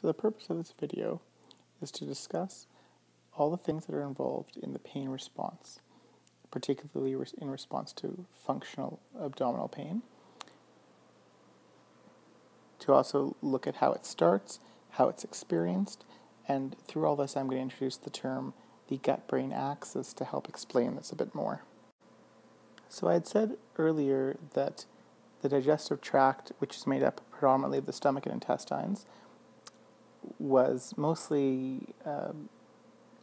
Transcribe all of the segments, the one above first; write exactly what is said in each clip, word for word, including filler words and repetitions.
So the purpose of this video is to discuss all the things that are involved in the pain response, particularly in response to functional abdominal pain, to also look at how it starts, how it's experienced, and through all this I'm going to introduce the term the gut-brain axis to help explain this a bit more. So I had said earlier that the digestive tract, which is made up predominantly of the stomach and intestines, was mostly a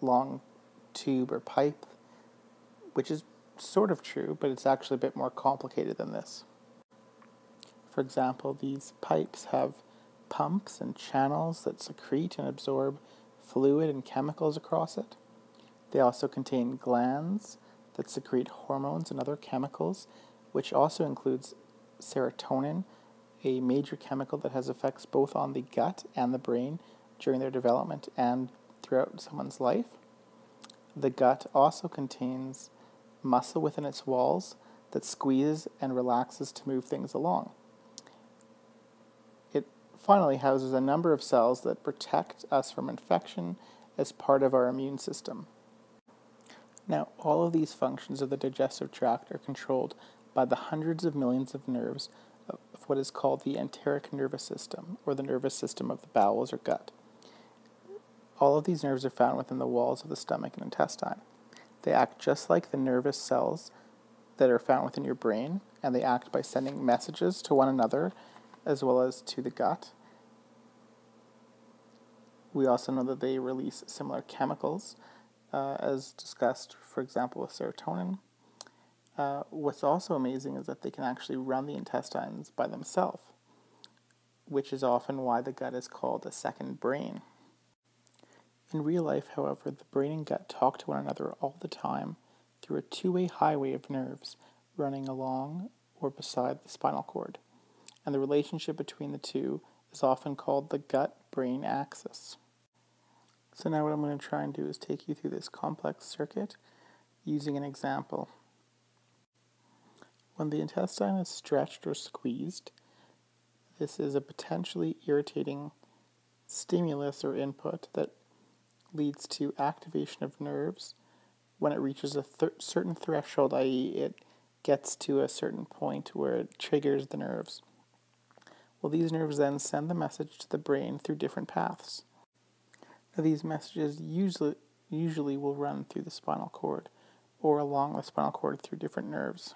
long tube or pipe, which is sort of true, but it's actually a bit more complicated than this. For example, these pipes have pumps and channels that secrete and absorb fluid and chemicals across it. They also contain glands that secrete hormones and other chemicals, which also includes serotonin, a major chemical that has effects both on the gut and the brain during their development and throughout someone's life. The gut also contains muscle within its walls that squeezes and relaxes to move things along. It finally houses a number of cells that protect us from infection as part of our immune system. Now, all of these functions of the digestive tract are controlled by the hundreds of millions of nerves of what is called the enteric nervous system, or the nervous system of the bowels or gut. All of these nerves are found within the walls of the stomach and intestine. They act just like the nervous cells that are found within your brain, and they act by sending messages to one another as well as to the gut. We also know that they release similar chemicals, Uh, as discussed, for example, with serotonin. Uh, what's also amazing is that they can actually run the intestines by themselves, which is often why the gut is called a second brain. In real life, however, the brain and gut talk to one another all the time through a two-way highway of nerves running along or beside the spinal cord, and the relationship between the two is often called the gut-brain axis. So now what I'm going to try and do is take you through this complex circuit using an example. When the intestine is stretched or squeezed, this is a potentially irritating stimulus or input that leads to activation of nerves when it reaches a th- certain threshold, that is it gets to a certain point where it triggers the nerves. Well, these nerves then send the message to the brain through different paths. These messages usually usually will run through the spinal cord or along the spinal cord through different nerves.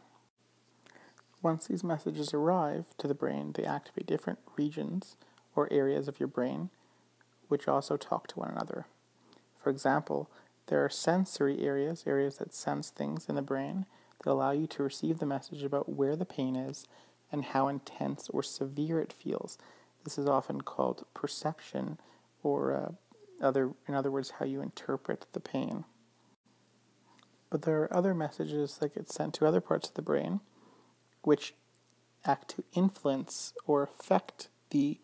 Once these messages arrive to the brain, they activate different regions or areas of your brain, which also talk to one another. For example, there are sensory areas, areas that sense things in the brain that allow you to receive the message about where the pain is and how intense or severe it feels. This is often called perception, or uh, Other, in other words, how you interpret the pain. But there are other messages that get sent to other parts of the brain which act to influence or affect the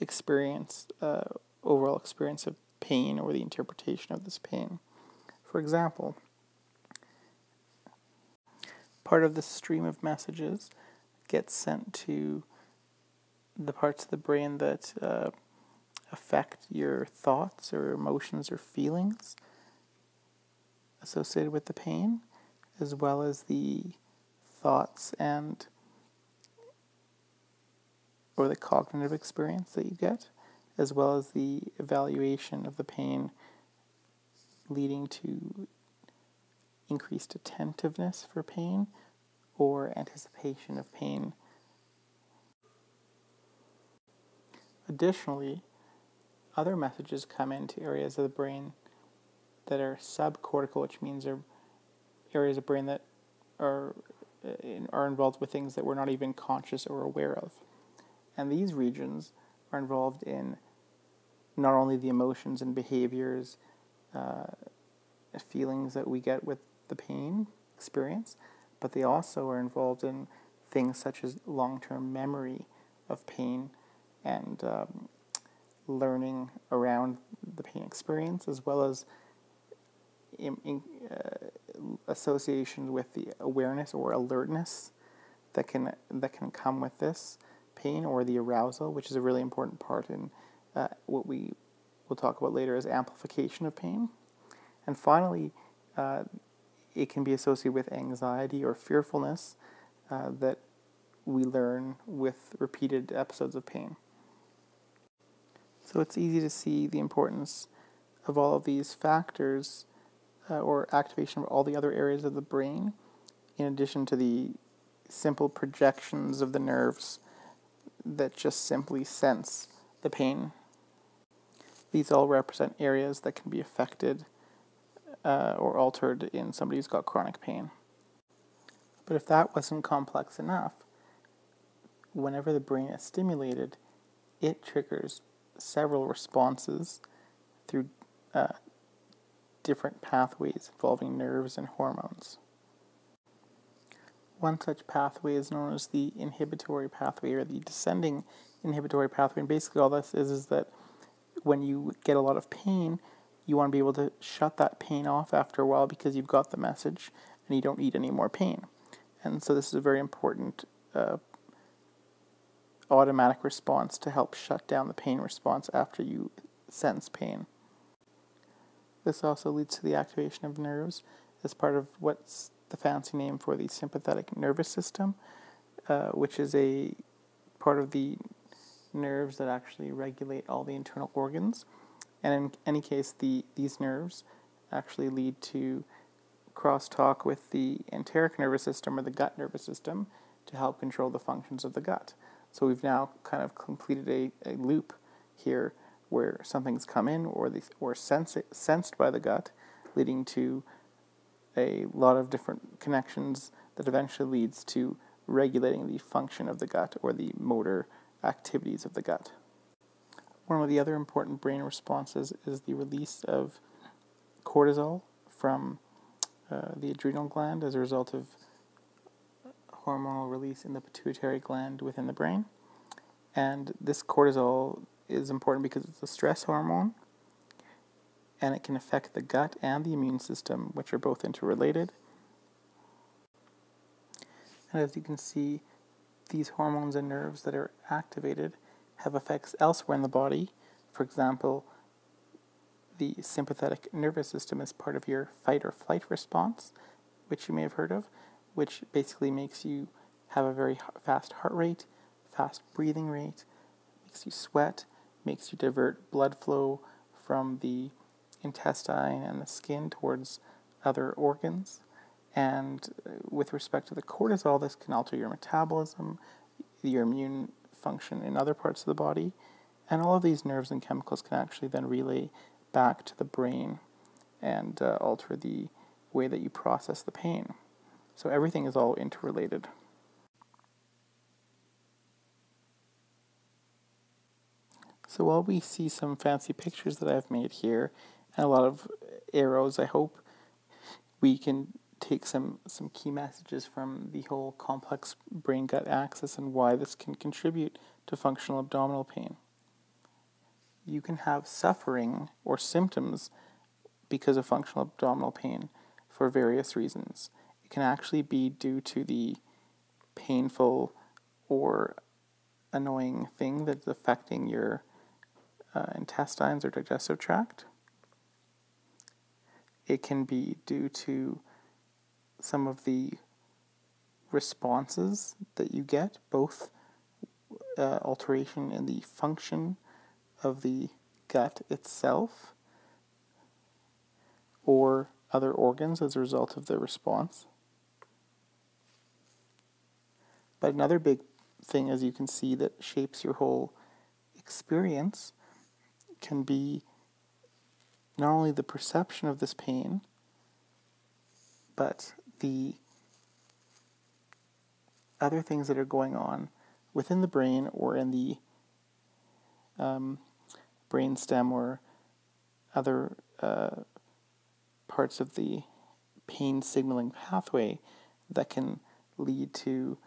experience, uh, overall experience of pain or the interpretation of this pain. For example, part of the stream of messages gets sent to the parts of the brain that uh, affect your thoughts or emotions or feelings associated with the pain, as well as the thoughts and or the cognitive experience that you get, as well as the evaluation of the pain, leading to increased attentiveness for pain or anticipation of pain. Additionally, other messages come into areas of the brain that are subcortical, which means are areas of brain that are are involved with things that we're not even conscious or aware of. And these regions are involved in not only the emotions and behaviors, uh, feelings that we get with the pain experience, but they also are involved in things such as long-term memory of pain and um, learning around the pain experience, as well as in, in, uh, association with the awareness or alertness that can that can come with this pain, or the arousal, which is a really important part in uh, what we will talk about later as amplification of pain. And finally, uh, it can be associated with anxiety or fearfulness uh, that we learn with repeated episodes of pain. So it's easy to see the importance of all of these factors uh, or activation of all the other areas of the brain, in addition to the simple projections of the nerves that just simply sense the pain. These all represent areas that can be affected uh, or altered in somebody who's got chronic pain. But if that wasn't complex enough, whenever the brain is stimulated, it triggers several responses through uh, different pathways involving nerves and hormones. One such pathway is known as the inhibitory pathway or the descending inhibitory pathway. And basically all this is is that when you get a lot of pain, you want to be able to shut that pain off after a while because you've got the message and you don't need any more pain. And so this is a very important uh, automatic response to help shut down the pain response after you sense pain. This also leads to the activation of nerves as part of what's the fancy name for the sympathetic nervous system, uh, which is a part of the nerves that actually regulate all the internal organs. And in any case, the these nerves actually lead to crosstalk with the enteric nervous system or the gut nervous system to help control the functions of the gut. So we've now kind of completed a, a loop here where something's come in or the, or sense, sensed by the gut, leading to a lot of different connections that eventually leads to regulating the function of the gut or the motor activities of the gut. One of the other important brain responses is the release of cortisol from uh, the adrenal gland as a result of hormonal release in the pituitary gland within the brain. And this cortisol is important because it's a stress hormone and it can affect the gut and the immune system, which are both interrelated. And as you can see, these hormones and nerves that are activated have effects elsewhere in the body. For example, the sympathetic nervous system is part of your fight or flight response, which you may have heard of, which basically makes you have a very fast heart rate, fast breathing rate, makes you sweat, makes you divert blood flow from the intestine and the skin towards other organs. And with respect to the cortisol, this can alter your metabolism, your immune function in other parts of the body, and all of these nerves and chemicals can actually then relay back to the brain and uh, alter the way that you process the pain. So everything is all interrelated. So while we see some fancy pictures that I've made here, and a lot of arrows, I hope we can take some, some key messages from the whole complex brain-gut axis and why this can contribute to functional abdominal pain. You can have suffering or symptoms because of functional abdominal pain for various reasons. It can actually be due to the painful or annoying thing that's affecting your uh, intestines or digestive tract. It can be due to some of the responses that you get, both uh, alteration in the function of the gut itself or other organs as a result of the response. But another big thing, as you can see, that shapes your whole experience can be not only the perception of this pain, but the other things that are going on within the brain or in the um, brainstem or other uh, parts of the pain signaling pathway that can lead to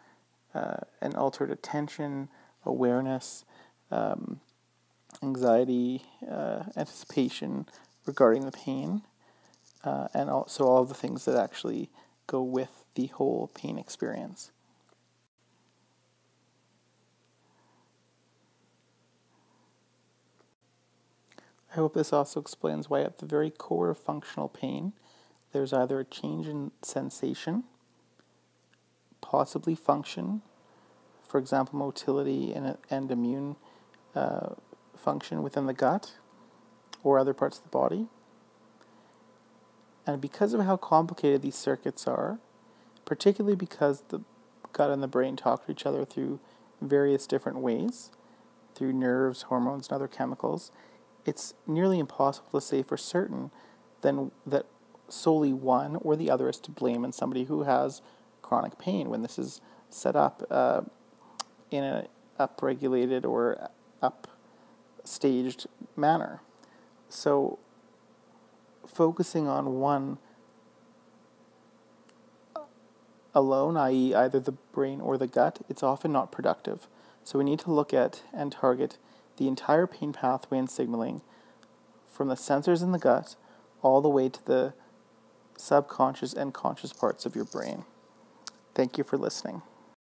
uh, an altered attention, awareness, um, anxiety, uh, anticipation regarding the pain, uh, and also all of the things that actually go with the whole pain experience. I hope this also explains why at the very core of functional pain, there's either a change in sensation, possibly function, for example, motility and, and immune uh, function within the gut or other parts of the body. And because of how complicated these circuits are, particularly because the gut and the brain talk to each other through various different ways, through nerves, hormones, and other chemicals, it's nearly impossible to say for certain then that solely one or the other is to blame in somebody who has chronic pain when this is set up uh, in an upregulated or upstaged manner. So focusing on one alone, that is either the brain or the gut, it's often not productive. So we need to look at and target the entire pain pathway and signaling from the sensors in the gut all the way to the subconscious and conscious parts of your brain. Thank you for listening.